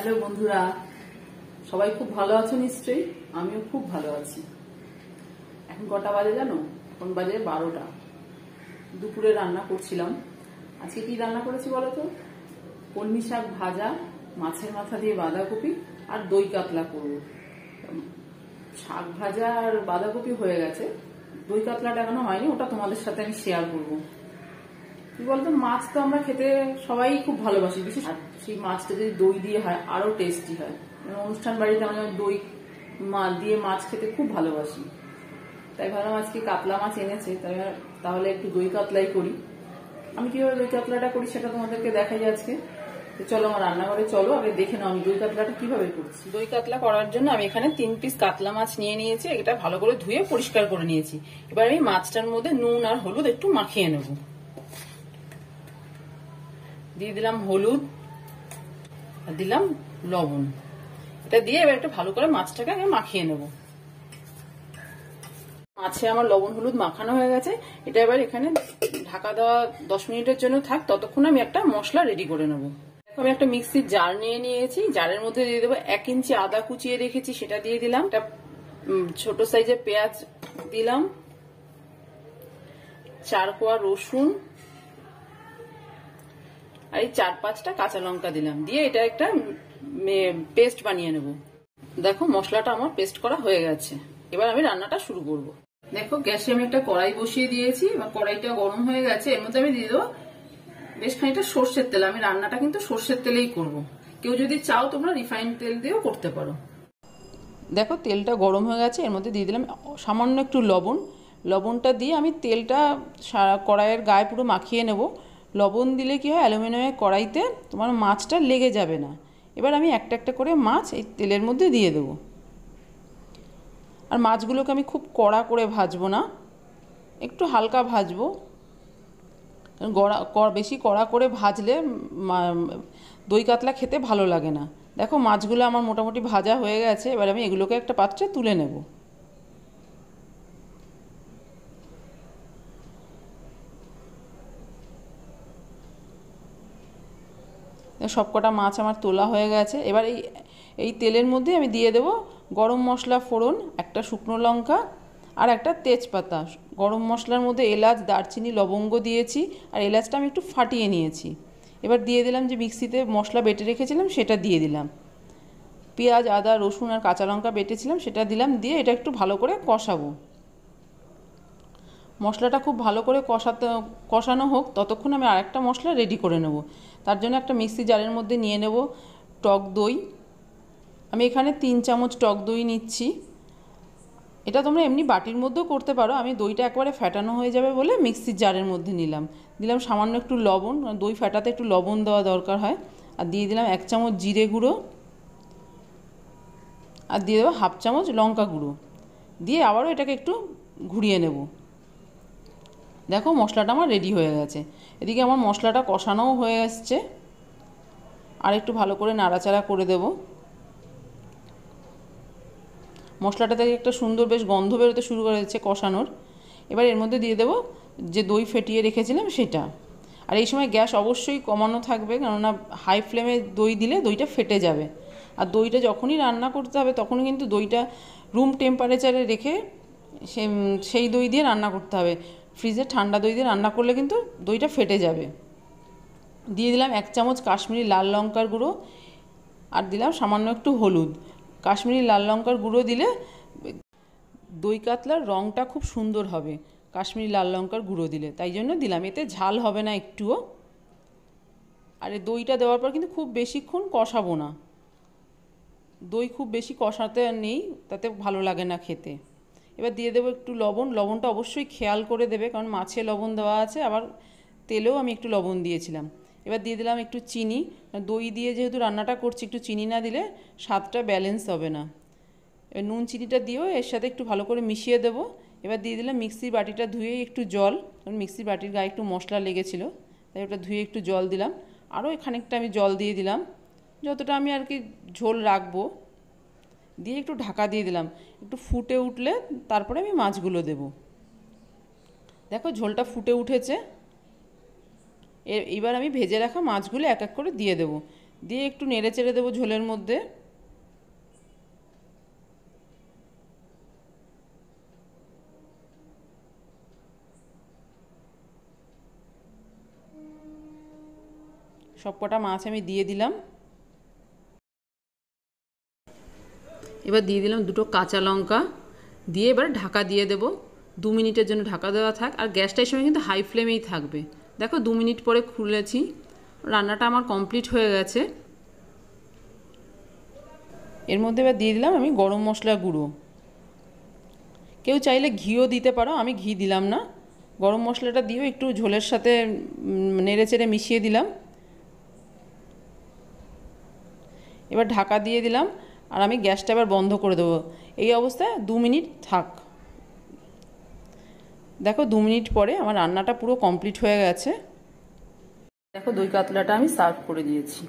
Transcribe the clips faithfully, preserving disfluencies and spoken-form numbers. Hello बंधुरा सबाई खूब भालो आछो निश्चय आमिओ खूब भालो आछि। एखन कटा बाजे जानो? एखन बाजे बारोटा। दुपुरे रान्ना करछिलाम। आजके कि रान्ना करेछि बोलो तो? कलमी शाक भाजा, माछेर माथा दिये बाँधाकपि और दई कातला करब। शाक भाजा और बाँधाकपि हये गेছে। दई कातलाটা এখনো হয়নি, ওটা তোমাদের সাথে আমি শেয়ার করব। কি বলতো মাছ তো আমরা খেতে সবাই খুব ভালোবাসি, বিশেষ সেই মাছটা যদি দই দিয়ে হয় আরো টেস্টি হয়। অনুষ্ঠান বাড়িতে আমরা দই মাছ দিয়ে মাছ খেতে খুব ভালোবাসি, তাই ভাবলাম আজকে কাতলা মাছ এনেছে তাই তাহলে একটু দই কাতলাই করি। আমি কিভাবে দই কাতলাটা করি সেটা তোমাদেরকে দেখাই আজকে। তো চলো আমার রান্নাঘরে চলো, আগে দেখে নাও আমি দই কাতলাটা কিভাবে করছি। দই কাতলা করার জন্য আমি এখানে তিন পিস কাতলা মাছ নিয়ে নিয়েছি, এটা ভালো করে ধুয়ে পরিষ্কার করে নিয়েছি। এবার আমি মাছটার মধ্যে নুন আর হলুদ একটু মাখিয়ে নেব। দিয়ে দিলাম হলুদ আর দিলাম লবণ, এটা দিয়ে এবার একটু ভালো করে মাছটাকে আমি মাখিয়ে নেব। মাছে আমার লবণ হলুদ মাখানো হয়ে গেছে, এটা এবার এখানে ঢাকা দেওয়া দশ মিনিটের জন্য থাক, ততক্ষণ আমি একটা মশলা রেডি করে নেব। আমি একটা মিক্সির জার নিয়ে নিয়েছি, জারের মধ্যে দিয়ে দেবো এক ইঞ্চি আদা কুচিয়ে রেখেছি সেটা দিয়ে দিলাম, একটা ছোট সাইজের পেঁয়াজ দিলাম, চার কোয়া রসুন আর এই চার পাঁচটা কাঁচা লঙ্কা দিলাম, দিয়ে এটা একটা পেস্ট বানিয়ে নেব। দেখো মশলাটা আমার পেস্ট করা হয়ে গেছে, এবার আমি রান্নাটা শুরু করব। দেখো গ্যাসে আমি একটা কড়াই বসিয়ে দিয়েছি, এবার কড়াইটা গরম হয়ে গেছে, এর মধ্যে আমি দিয়ে দেবো বেশ খানিকটা সর্ষের তেল। আমি রান্নাটা কিন্তু সর্ষের তেলেই করব, কেউ যদি চাও তোমরা রিফাইন্ড তেল দিয়েও করতে পারো। দেখো তেলটা গরম হয়ে গেছে, এর মধ্যে দিয়ে দিলাম সামান্য একটু লবণ, লবণটা দিয়ে আমি তেলটা কড়াইয়ের গায়ে পুরো মাখিয়ে নেব। লবণ দিলে কি হয় অ্যালুমিনিয়ামের কড়াইতে তোমার মাছটা লেগে যাবে না। এবার আমি একটা একটা করে মাছ এই তেলের মধ্যে দিয়ে দেবো, আর মাছগুলোকে আমি খুব কড়া করে ভাজবো না, একটু হালকা ভাজবো। গড়া বেশি কড়া করে ভাজলে দই কাতলা খেতে ভালো লাগে না। দেখো মাছগুলো আমার মোটামুটি ভাজা হয়ে গেছে, এবার আমি এগুলোকে একটা পাত্রে তুলে নেব। সব কটা মাছ আমার তোলা হয়ে গেছে, এবার এই এই তেলের মধ্যে আমি দিয়ে দেব গরম মশলা ফোড়ন, একটা শুকনো লঙ্কা আর একটা তেজপাতা। গরম মশলার মধ্যে এলাচ দারচিনি লবঙ্গ দিয়েছি, আর এলাচটা আমি একটু ফাটিয়ে নিয়েছি। এবার দিয়ে দিলাম যে মিক্সিতে মশলা বেটে রেখেছিলাম সেটা দিয়ে দিলাম, পেঁয়াজ আদা রসুন আর কাঁচা লঙ্কা বেটেছিলাম সেটা দিলাম, দিয়ে এটা একটু ভালো করে কষাবো। মশলাটা খুব ভালো করে কষাতে কষানো হোক ততক্ষণ আমি আরেকটা মশলা রেডি করে নেব। তার জন্য একটা মিক্সি জারের মধ্যে নিয়ে নেব টক দই, আমি এখানে তিন চামচ টক দই নিচ্ছি। এটা তোমরা এমনি বাটির মধ্যেও করতে পারো, আমি দইটা একবারে ফ্যাটানো হয়ে যাবে বলে মিক্সির জারের মধ্যে নিলাম। দিলাম সামান্য একটু লবণ, দই ফ্যাটাতে একটু লবণ দেওয়া দরকার হয়, আর দিয়ে দিলাম এক চামচ জিরে গুঁড়ো আর দিয়ে দেবো হাফ চামচ লঙ্কা গুঁড়ো, দিয়ে আবারও এটাকে একটু ঘুরিয়ে নেব। দেখো মশলাটা আমার রেডি হয়ে গেছে, এদিকে আমার মশলাটা কষানোও হয়ে আসছে, আর একটু ভালো করে নাড়াচাড়া করে দেব। মশলাটা থেকে একটা সুন্দর বেশ গন্ধ বেরোতে শুরু করেছে কষানোর। এবার এর মধ্যে দিয়ে দেব যে দই ফেটিয়ে রেখেছিলাম সেটা, আর এই সময় গ্যাস অবশ্যই কমানো থাকবে, কেননা হাই ফ্লেমে দই দিলে দইটা ফেটে যাবে। আর দইটা যখনই রান্না করতে হবে তখন কিন্তু দইটা রুম টেম্পারেচারে রেখে সেই দই দিয়ে রান্না করতে হবে, ফ্রিজে ঠান্ডা দই দিয়ে রান্না করলে কিন্তু দইটা ফেটে যাবে। দিয়ে দিলাম এক চামচ কাশ্মীরি লাল লঙ্কার গুঁড়ো আর দিলাম সামান্য একটু হলুদ। কাশ্মীরি লাল লঙ্কার গুঁড়ো দিলে দই কাতলার রঙটা খুব সুন্দর হবে কাশ্মীরি লাল লঙ্কার গুঁড়ো দিলে, তাই জন্য দিলাম, এতে ঝাল হবে না একটুও। আর এই দইটা দেওয়ার পর কিন্তু খুব বেশিক্ষণ কষাবো না, দই খুব বেশি কষাতে নেই, তাতে ভালো লাগে না খেতে। এবার দিয়ে দেবো একটু লবণ, লবণটা অবশ্যই খেয়াল করে দেবে, কারণ মাছে লবণ দেওয়া আছে, আবার তেলেও আমি একটু লবণ দিয়েছিলাম। এবার দিয়ে দিলাম একটু চিনি, দই দিয়ে যেহেতু রান্নাটা করছি একটু চিনি না দিলে স্বাদটা ব্যালেন্স হবে না। এবার নুন চিনিটা দিয়েও এর সাথে একটু ভালো করে মিশিয়ে দেবো। এবার দিয়ে দিলাম মিক্সির বাটিটা ধুয়ে একটু জল, কারণ মিক্সির বাটির গায়ে একটু মশলা লেগেছিলো, তাই ওটা ধুয়ে একটু জল দিলাম, আরও খানিকটা আমি জল দিয়ে দিলাম যতটা আমি আর কি ঝোল রাখবো, দিয়ে একটু ঢাকা দিয়ে দিলাম। একটু ফুটে উঠলে তারপরে আমি মাছগুলো দেব। দেখো ঝোলটা ফুটে উঠেছে, এবার আমি ভেজে রাখা মাছগুলো এক এক করে দিয়ে দেব। দিয়ে একটু নেড়ে চেড়ে দেবো ঝোলের মধ্যে। সবকটা মাছ আমি দিয়ে দিলাম। এবার দিয়ে দিলাম দুটো কাঁচা লঙ্কা, দিয়ে এবার ঢাকা দিয়ে দেব। দু মিনিটের জন্য ঢাকা দেওয়া থাক। আর গ্যাসটা এই সময় কিন্তু হাই ফ্লেমেই থাকবে। দেখো দু মিনিট পরে খুলেছি, রান্নাটা আমার কমপ্লিট হয়ে গেছে। এর মধ্যে এবার দিয়ে দিলাম আমি গরম মশলা গুঁড়ো। কেউ চাইলে ঘিও দিতে পারো, আমি ঘি দিলাম না। গরম মশলাটা দিয়েও একটু ঝোলের সাথে নেড়ে চেড়ে মিশিয়ে দিলাম। এবার ঢাকা দিয়ে দিলাম আর আমি গ্যাসটা এবার বন্ধ করে দেবো। এই অবস্থায় দু মিনিট থাক। দেখো দু মিনিট পরে আমার রান্নাটা পুরো কমপ্লিট হয়ে গেছে। দেখো দই কাতলাটা আমি সার্ভ করে দিয়েছি।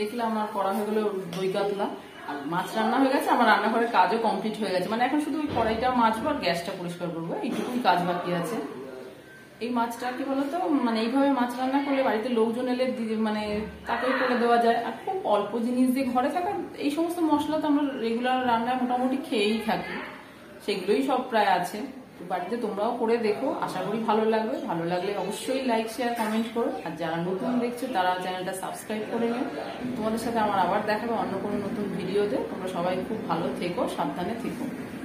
দেখলাম আমার করা হয়ে গেল দই কাতলা, আর মাছ রান্না হয়ে গেছে। আমার রান্নাঘরের কাজও কমপ্লিট হয়ে গেছে। মানে এখন শুধু ওই কড়াইটা মাছবো আর গ্যাসটা পরিষ্কার করবো, এইটুকুই কাজ বাকি আছে। এই মাছটা কি বলতো, মানে এইভাবে মাছ রান্না করলে বাড়িতে লোকজন এলে মানে তাকেও করে দেওয়া যায়। আর খুব অল্প জিনিস দিয়ে ঘরে থাকা এই সমস্ত মশলা তো আমরা রেগুলার রান্নায় মোটামুটি খেয়েই থাকি, সেগুলোই সব প্রায় আছে। তো বাড়িতে তোমরাও করে দেখো, আশা করি ভালো লাগবে। ভালো লাগলে অবশ্যই লাইক শেয়ার কমেন্ট করো। আর যারা নতুন দেখছো তারা চ্যানেলটা সাবস্ক্রাইব করে নিও। তোমাদের সাথে আমার আবার দেখা হবে অন্য কোনো নতুন ভিডিওতে। তোমরা সবাই খুব ভালো থেকো, সাবধানে থেকো।